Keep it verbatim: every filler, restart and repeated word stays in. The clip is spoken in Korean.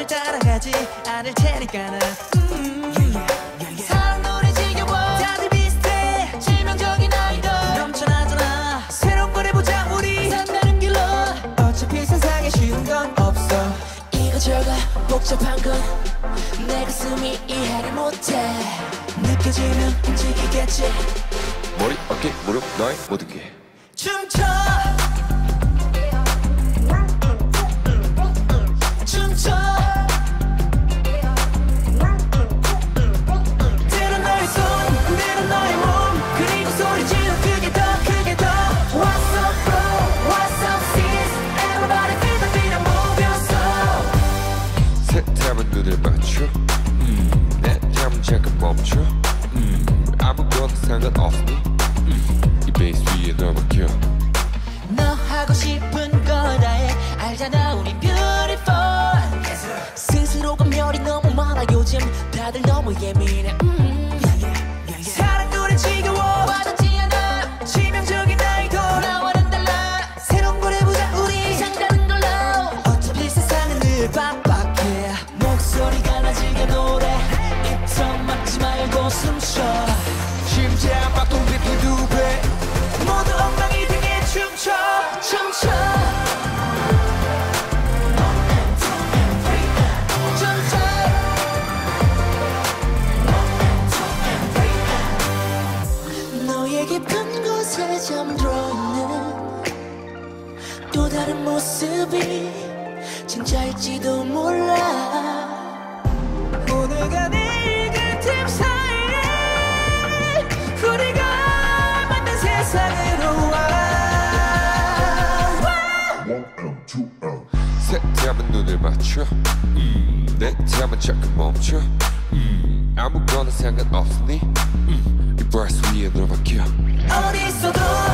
맘을 따라가지 않을 테니까 난 음. 사랑 노래 지겨워 다들 비슷해 치명적인 아이돌 넘쳐나잖아 새로운 걸 해보자 우리 산다는 길로 어차피 세상에 쉬운 건 없어 이거저거 복잡한 건 내 가슴이 이해를 못해 느껴지면 움직이겠지 머리, 어깨, 무릎, 너의 모든 게 춤춰 춤춰 들어 너의 손, 들어 너의 몸 그리고 소리질러 크게 더 크게 더 What's up bro, what's up sis Everybody feel the beat and move yourself 새 탐은 눈을 맞춰 음. 내 탐은 잠깐 멈춰 음. 아무것도 상관없니 베이스 위에 너 박혀 너 하고 싶은 거 다 해 알잖아 우린 beautiful yes, 스스로 검열이 너무 많아 요즘 다들 너무 예민해 음. yeah, yeah, yeah. 사랑 노래 지겨워 와닿지 않아 치명적인 아이돌 나와는 달라 새로운 걸 해보자 우리 상다른 걸로 어차피 세상은 늘 빡빡해 목소리가 나지게 노래 입처 막지 말고 숨쉬어 심장 막 동작해 두배 모두 엉덩이 등에 춤춰 춤춰 춤춰 너의 깊은 곳에 잠들어 있는 또 다른 모습이 진짜일지도 몰라 오늘과 내일 같은 사이에 우리가 새 탐은 눈을 맞춰 음, 내 탐은 잠깐 멈춰 음, 아무거나 상관없으니 음, 이 브라스 위에 들어박혀 어디 있어도